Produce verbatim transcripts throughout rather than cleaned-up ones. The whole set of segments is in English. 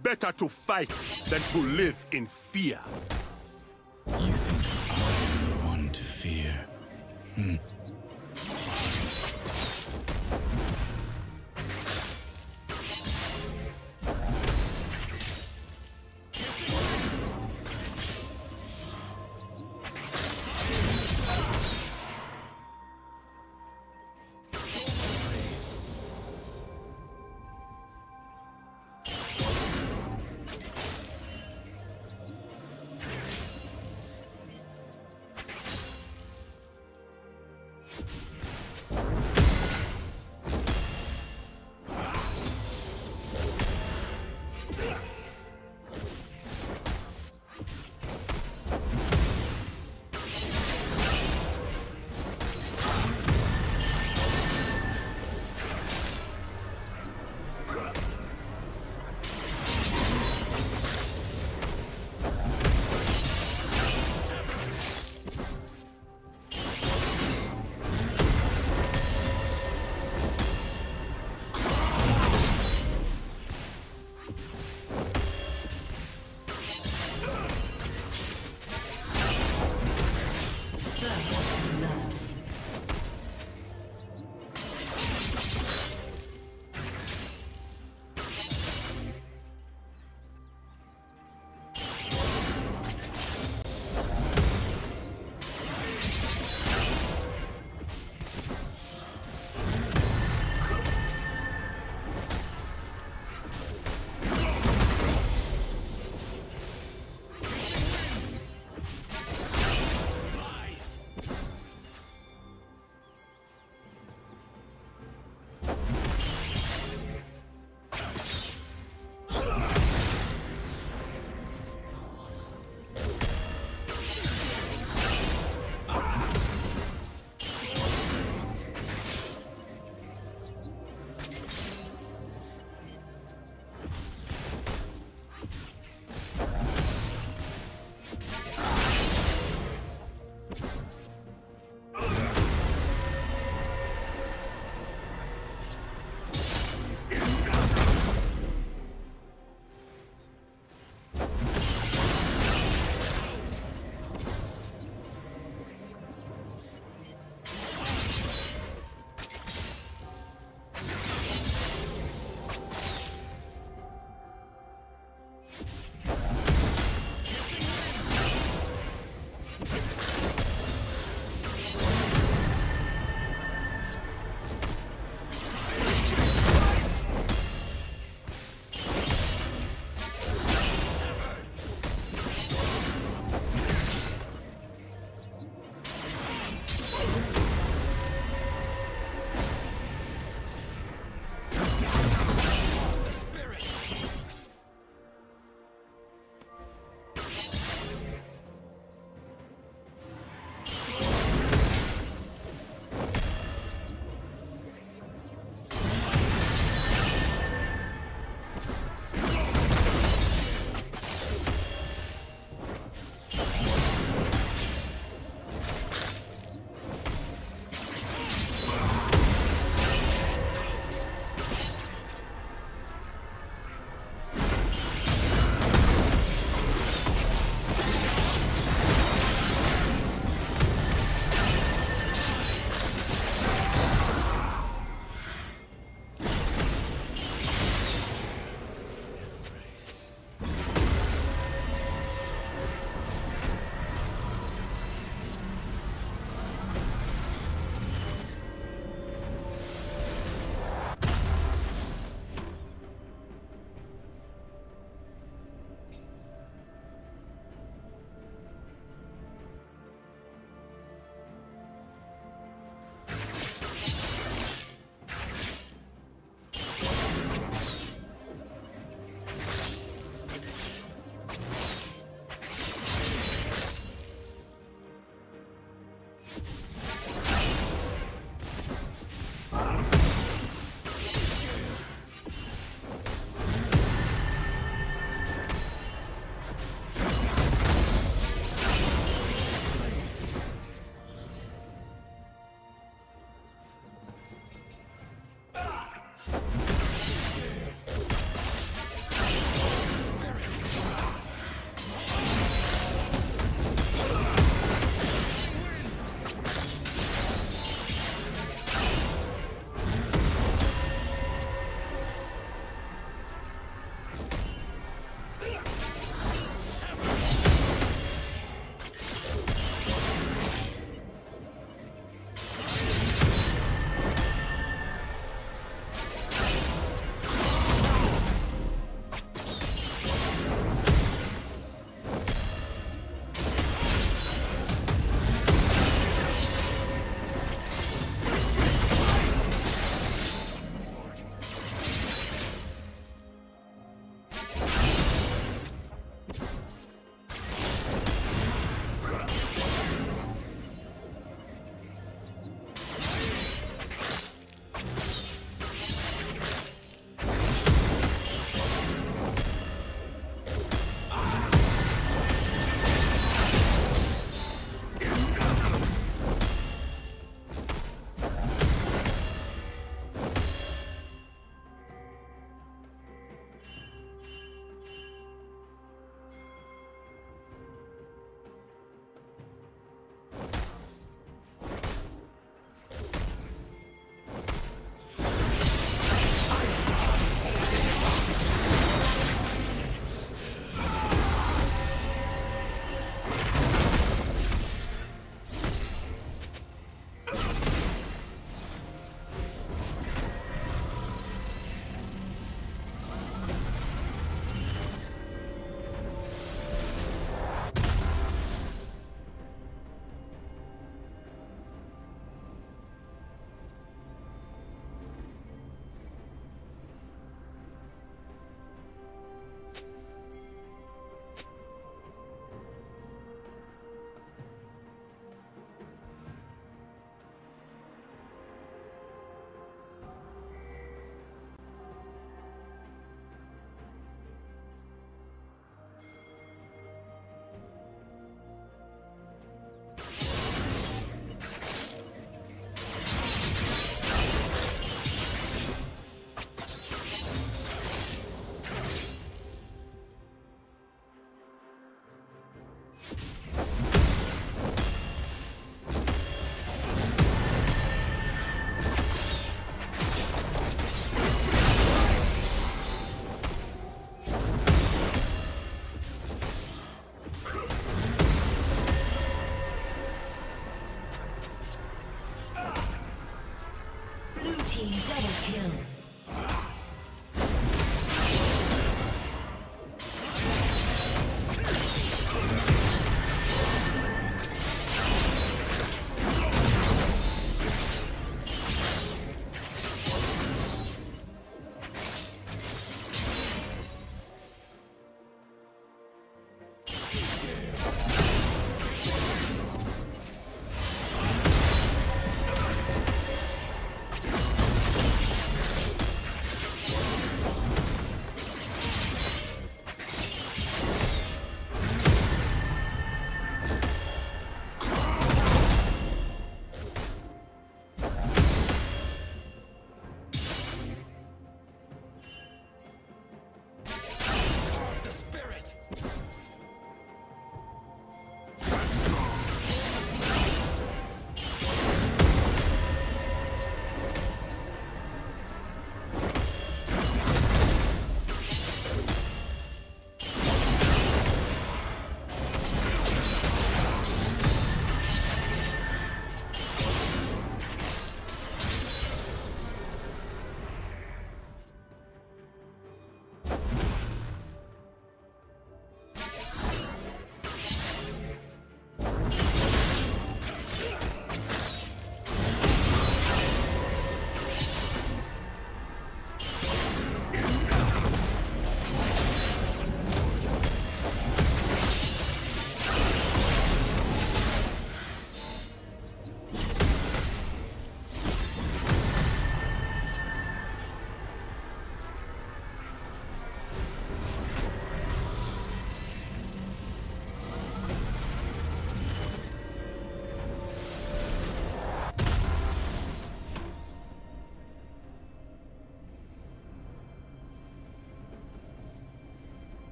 Better to fight than to live in fear. You think I'm the one to fear? Hmm.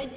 Red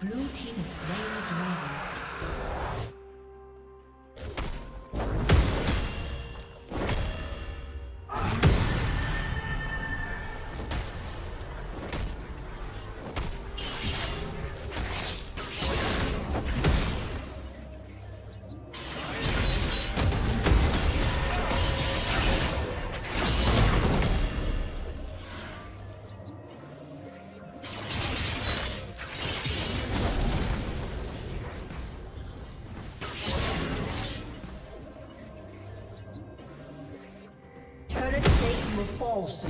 Blue team has slain the dragon. Also.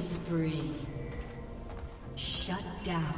Killing spree. Shut down.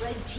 The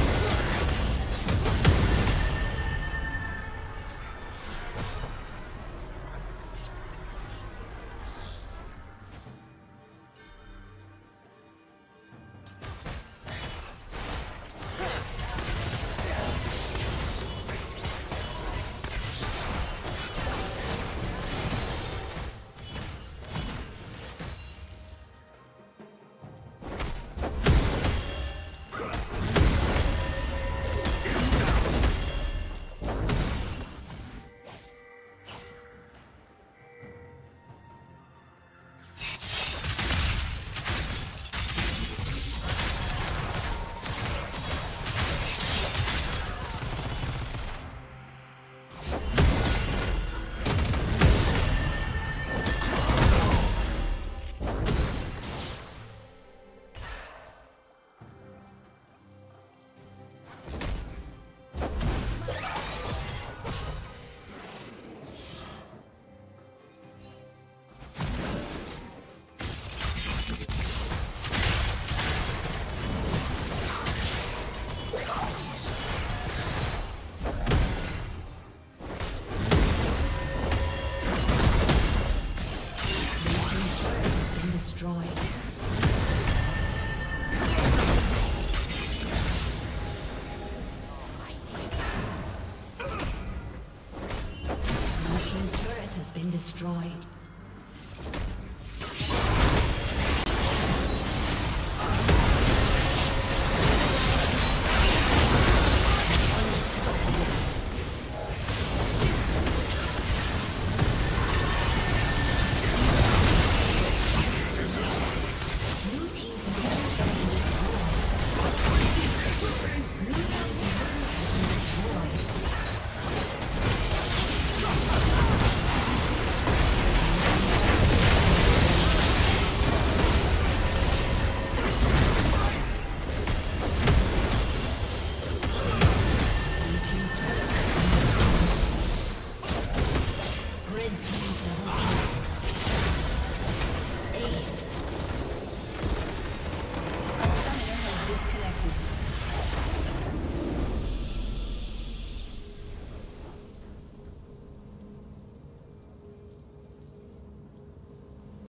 Destroyed.